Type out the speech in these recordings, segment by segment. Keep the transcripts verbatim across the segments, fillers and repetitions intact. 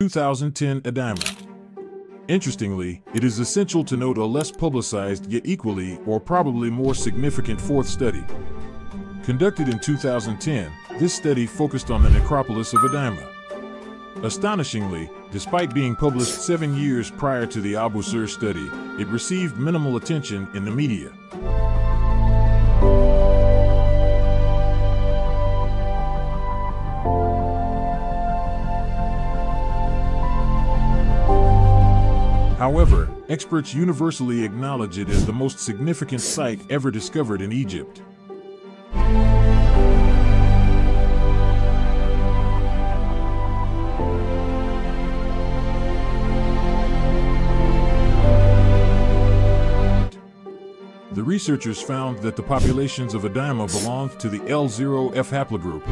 twenty ten Adaima. Interestingly, it is essential to note a less publicized yet equally or probably more significant fourth study. Conducted in two thousand ten, this study focused on the necropolis of Adaima. Astonishingly, despite being published seven years prior to the Abusir study, it received minimal attention in the media. However, experts universally acknowledge it as the most significant site ever discovered in Egypt. The researchers found that the populations of Adaima belonged to the L zero F haplogroup.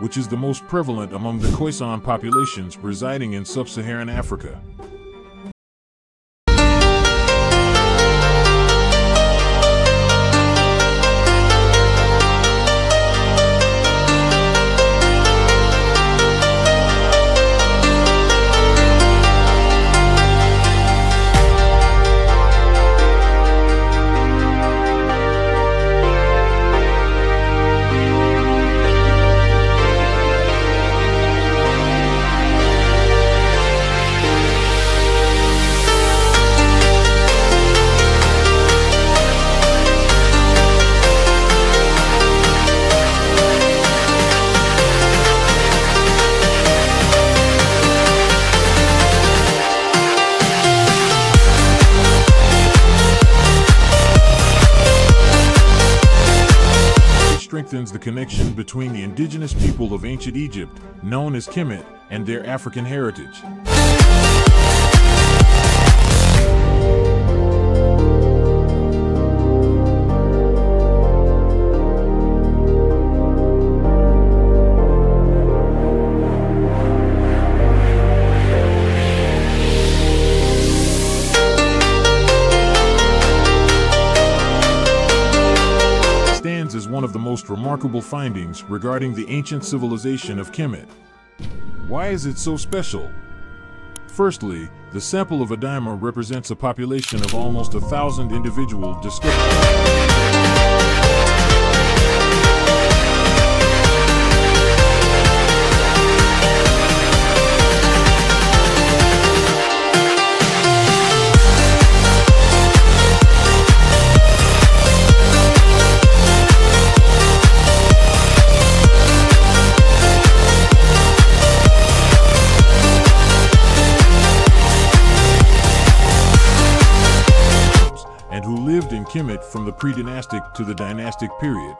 Which is the most prevalent among the Khoisan populations residing in sub-Saharan Africa. Strengthens the connection between the indigenous people of ancient Egypt, known as Kemet, and their African heritage. One of the most remarkable findings regarding the ancient civilization of Kemet. Why is it so special? Firstly, the sample of Adaima represents a population of almost a thousand individual descriptions. Kemet from the pre-dynastic to the dynastic period.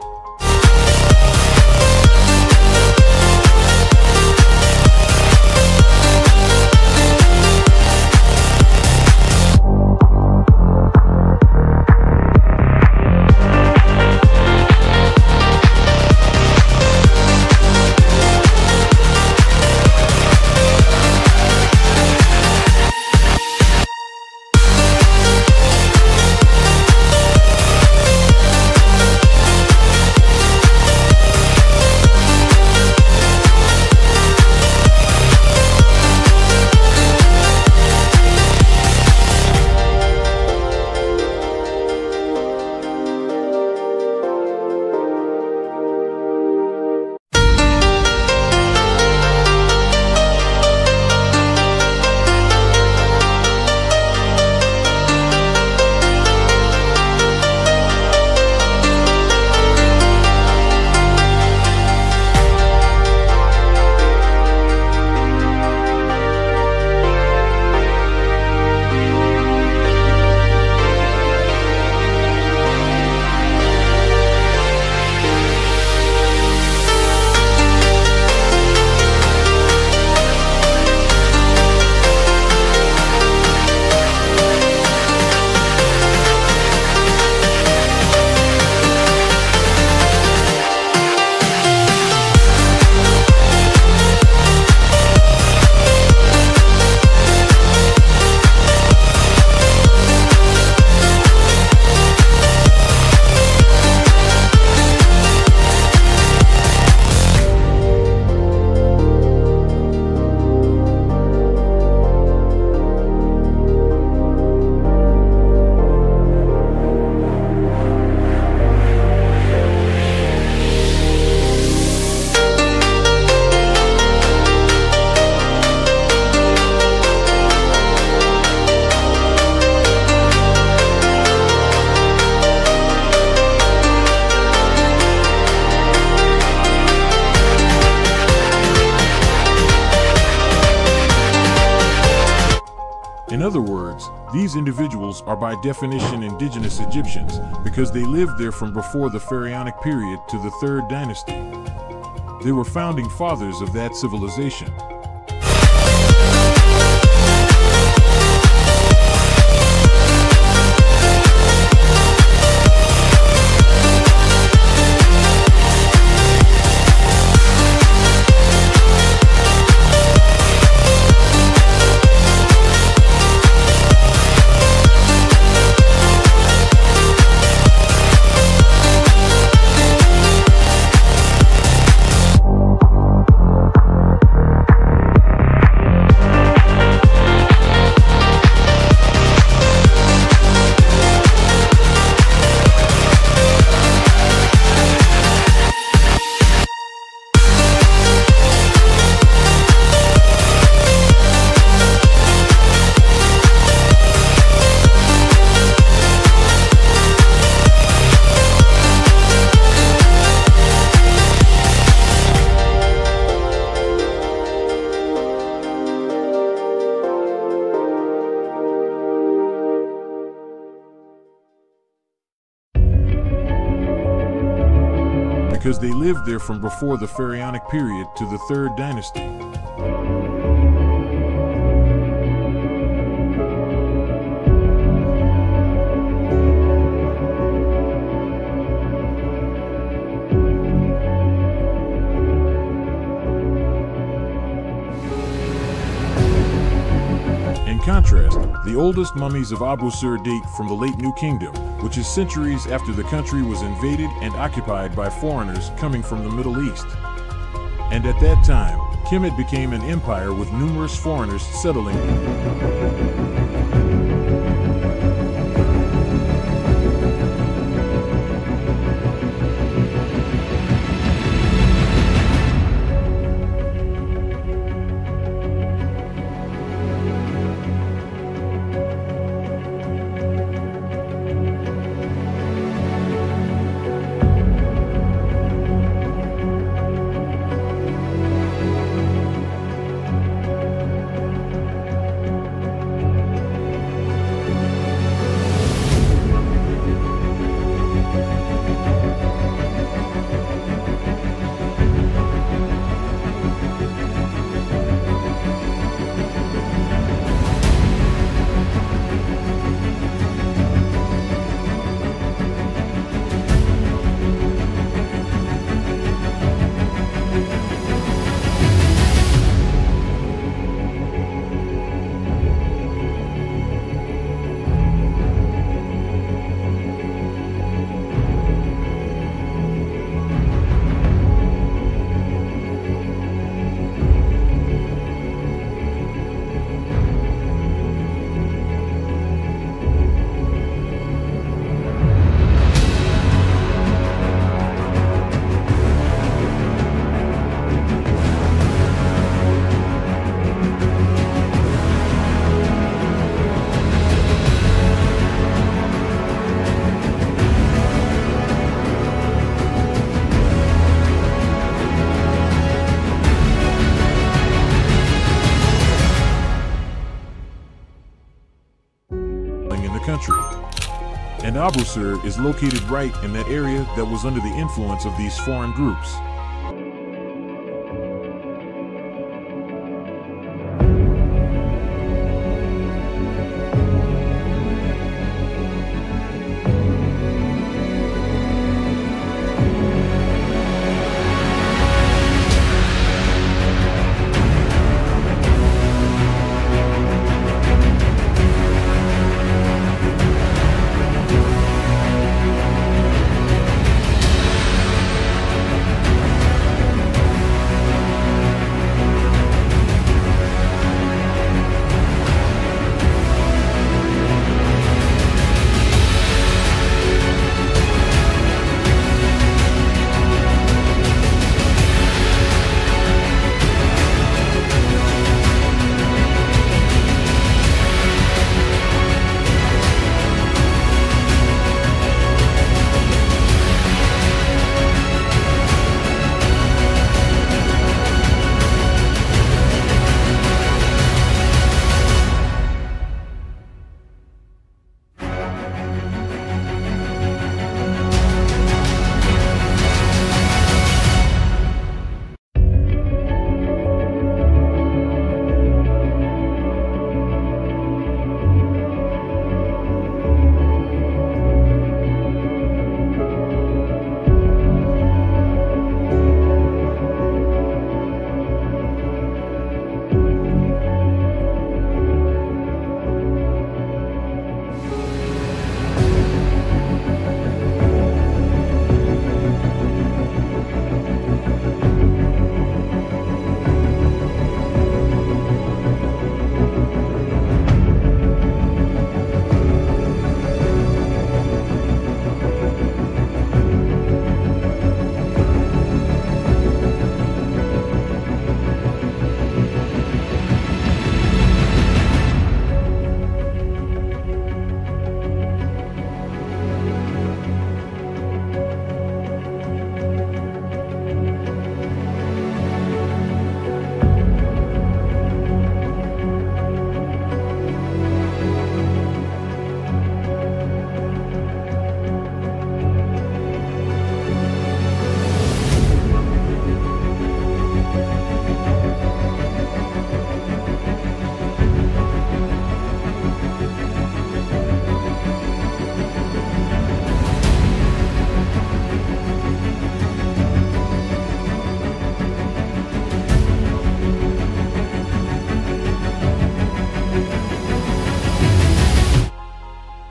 In other words, these individuals are by definition indigenous Egyptians because they lived there from before the Pharaonic period to the Third Dynasty. They were founding fathers of that civilization. Because they lived there from before the Pharaonic period to the Third Dynasty. In contrast, the oldest mummies of Abusir date from the late New Kingdom, which is centuries after the country was invaded and occupied by foreigners coming from the Middle East. And at that time, Kemet became an empire with numerous foreigners settling. And Abusir is located right in that area that was under the influence of these foreign groups.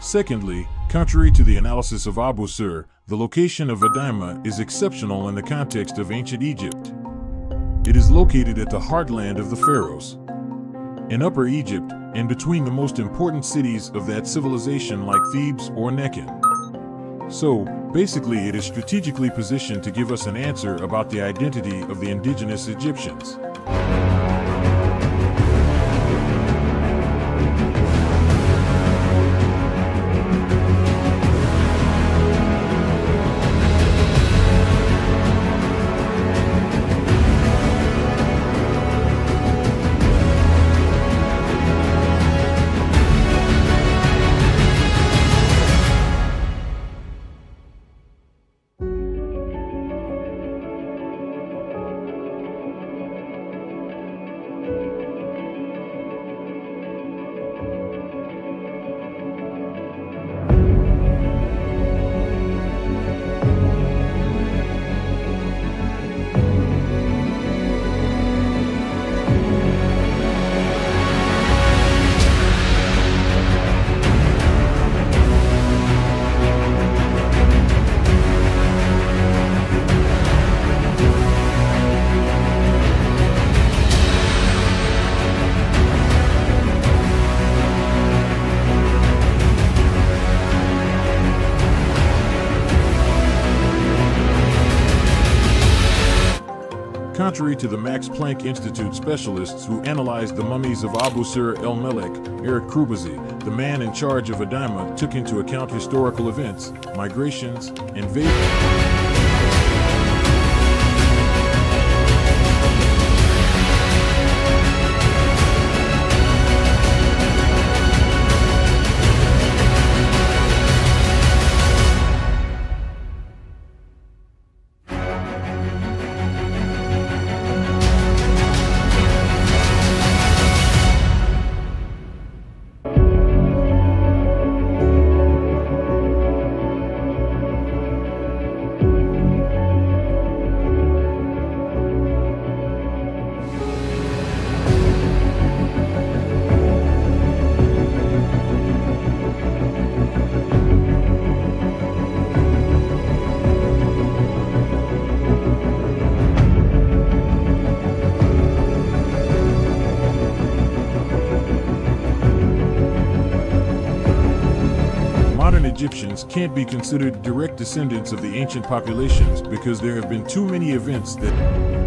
Secondly, contrary to the analysis of Abusir, the location of Adaima is exceptional in the context of ancient Egypt. It is located at the heartland of the pharaohs. In Upper Egypt, and between the most important cities of that civilization like Thebes or Nekhen. So, basically it is strategically positioned to give us an answer about the identity of the indigenous Egyptians. Contrary to the Max Planck Institute specialists who analyzed the mummies of Abusir el Melek, Eric Krubezi, the man in charge of Adaima, took into account historical events, migrations, invasions. Egyptians can't be considered direct descendants of the ancient populations because there have been too many events that